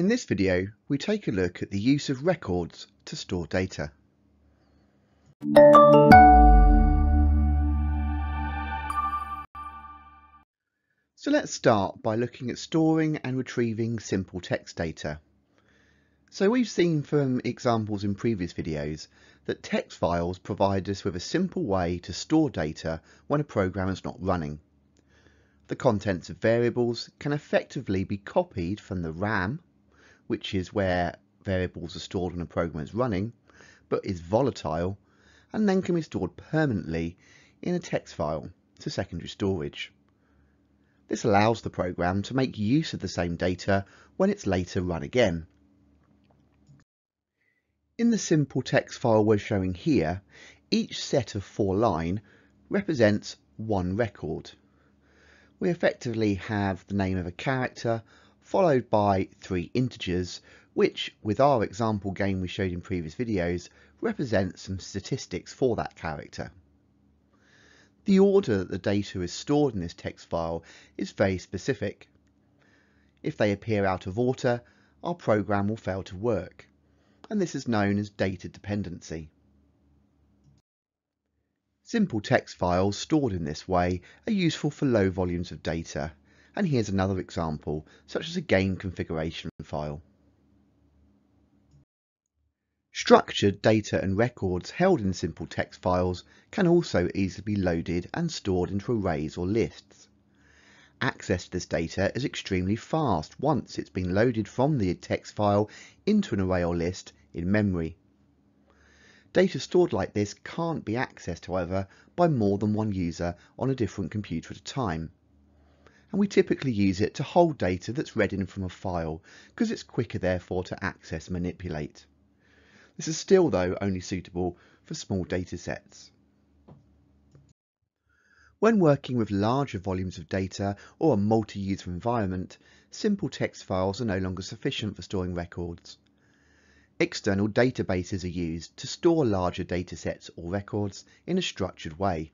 In this video, we take a look at the use of records to store data. So let's start by looking at storing and retrieving simple text data. So we've seen from examples in previous videos that text files provide us with a simple way to store data when a program is not running. The contents of variables can effectively be copied from the RAM, which is where variables are stored when a program is running, but is volatile, and then can be stored permanently in a text file to secondary storage. This allows the program to make use of the same data when it's later run again. In the simple text file we're showing here, each set of 4 lines represents one record. We effectively have the name of a character, followed by 3 integers, which with our example game we showed in previous videos, represents some statistics for that character. The order that the data is stored in this text file is very specific. If they appear out of order, our program will fail to work, and this is known as data dependency. Simple text files stored in this way are useful for low volumes of data. And here's another example, such as a game configuration file. Structured data and records held in simple text files can also easily be loaded and stored into arrays or lists. Access to this data is extremely fast once it's been loaded from the text file into an array or list in memory. Data stored like this can't be accessed, however, by more than one user on a different computer at a time. And we typically use it to hold data that's read in from a file, because it's quicker therefore to access and manipulate. This is still though only suitable for small data sets. When working with larger volumes of data or a multi-user environment, simple text files are no longer sufficient for storing records. External databases are used to store larger data sets or records in a structured way.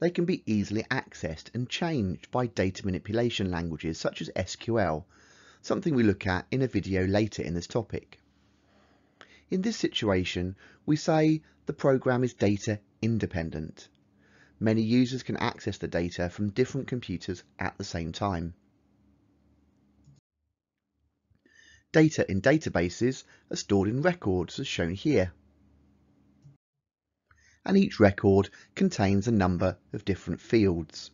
They can be easily accessed and changed by data manipulation languages such as SQL, something we look at in a video later in this topic. In this situation, we say the program is data independent. Many users can access the data from different computers at the same time. Data in databases are stored in records as shown here. And each record contains a number of different fields.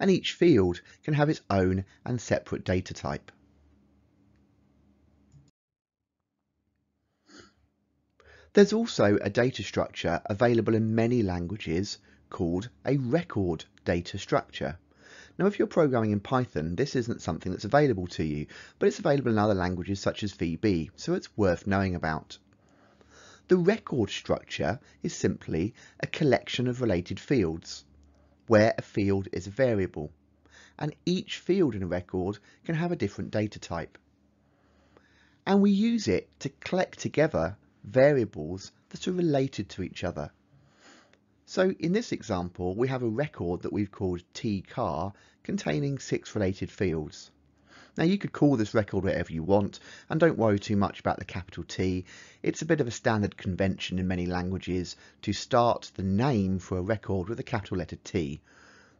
And each field can have its own and separate data type. There's also a data structure available in many languages called a record data structure. Now, if you're programming in Python, this isn't something that's available to you, but it's available in other languages such as VB, so it's worth knowing about. The record structure is simply a collection of related fields, where a field is a variable, and each field in a record can have a different data type. And we use it to collect together variables that are related to each other. So in this example, we have a record that we've called tcar containing 6 related fields. Now you could call this record whatever you want, and don't worry too much about the capital T. It's a bit of a standard convention in many languages to start the name for a record with a capital letter T.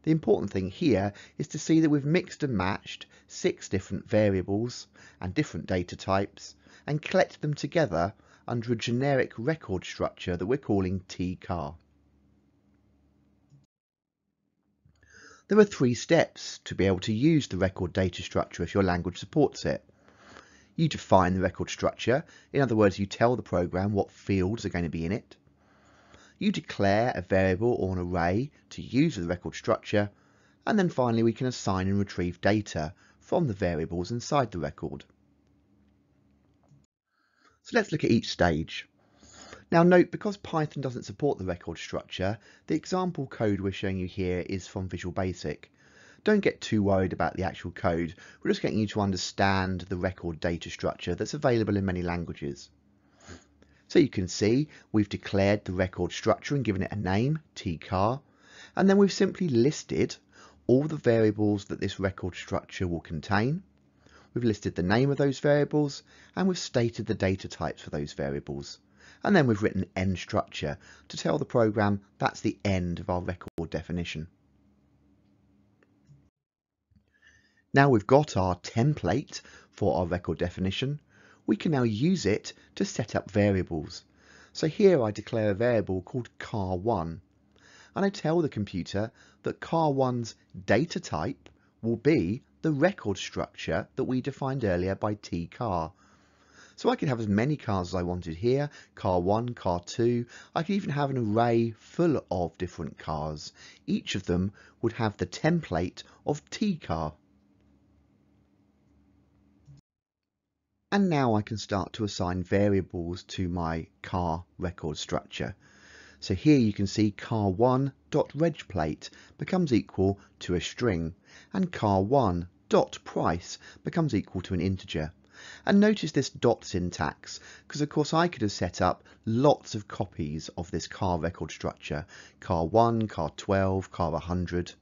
The important thing here is to see that we've mixed and matched 6 different variables and different data types and collected them together under a generic record structure that we're calling tcar. There are 3 steps to be able to use the record data structure if your language supports it. You define the record structure, in other words you tell the program what fields are going to be in it. You declare a variable or an array to use with the record structure, and then finally we can assign and retrieve data from the variables inside the record. So let's look at each stage. Now note, because Python doesn't support the record structure, the example code we're showing you here is from Visual Basic. Don't get too worried about the actual code, we're just getting you to understand the record data structure that's available in many languages. So you can see we've declared the record structure and given it a name, tcar, and then we've simply listed all the variables that this record structure will contain. We've listed the name of those variables and we've stated the data types for those variables. And then we've written end structure to tell the program that's the end of our record definition. Now we've got our template for our record definition. We can now use it to set up variables. So here I declare a variable called car1 and I tell the computer that car1's data type will be the record structure that we defined earlier by tcar. So I could have as many cars as I wanted here, car1, car2. I could even have an array full of different cars. Each of them would have the template of tcar. And now I can start to assign variables to my car record structure. So here you can see car1.regplate becomes equal to a string and car1.price becomes equal to an integer. And notice this dot syntax, because of course I could have set up lots of copies of this car record structure, car1, car12, car100,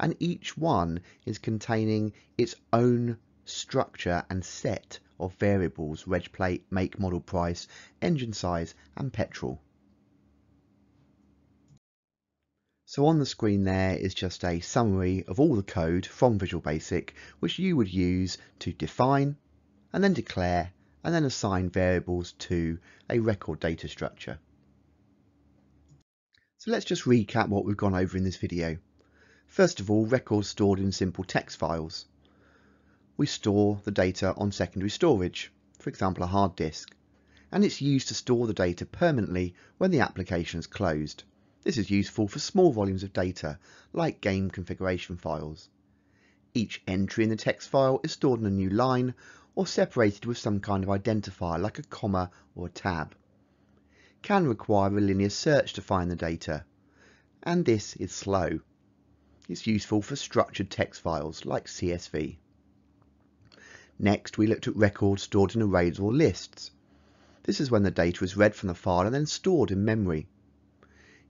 and each one is containing its own structure and set of variables, reg plate, make, model, price, engine size and petrol. So on the screen there is just a summary of all the code from Visual Basic which you would use to define and then declare and then assign variables to a record data structure. So let's just recap what we've gone over in this video. First of all, records stored in simple text files. We store the data on secondary storage, for example a hard disk, and it's used to store the data permanently when the application is closed. This is useful for small volumes of data, like game configuration files. Each entry in the text file is stored in a new line or separated with some kind of identifier like a comma or a tab. Can require a linear search to find the data, and this is slow. It's useful for structured text files like CSV. Next, we looked at records stored in arrays or lists. This is when the data is read from the file and then stored in memory.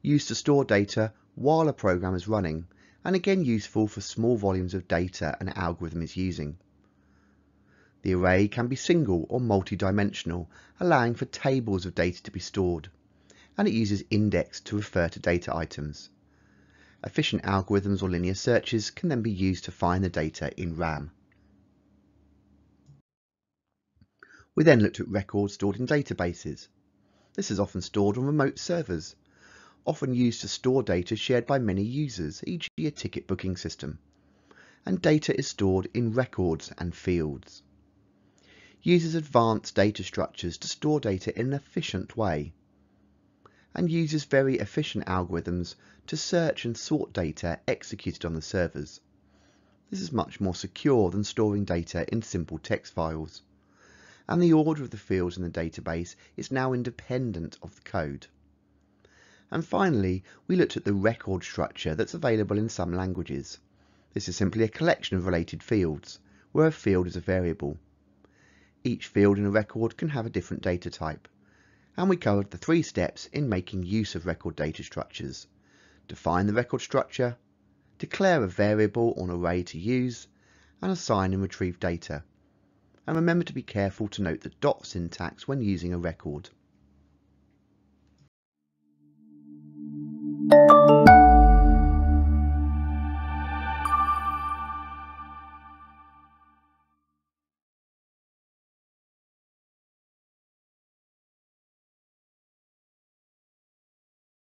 Used to store data while a program is running, and again useful for small volumes of data an algorithm is using. The array can be single or multi-dimensional, allowing for tables of data to be stored, and it uses index to refer to data items. Efficient algorithms or linear searches can then be used to find the data in RAM. We then looked at records stored in databases. This is often stored on remote servers, often used to store data shared by many users, e.g. a ticket booking system. And data is stored in records and fields. Uses advanced data structures to store data in an efficient way. And uses very efficient algorithms to search and sort data executed on the servers. This is much more secure than storing data in simple text files. And the order of the fields in the database is now independent of the code. And finally, we looked at the record structure that's available in some languages. This is simply a collection of related fields, where a field is a variable. Each field in a record can have a different data type. And we covered the three steps in making use of record data structures. Define the record structure, declare a variable or an array to use, and assign and retrieve data. And remember to be careful to note the dot syntax when using a record.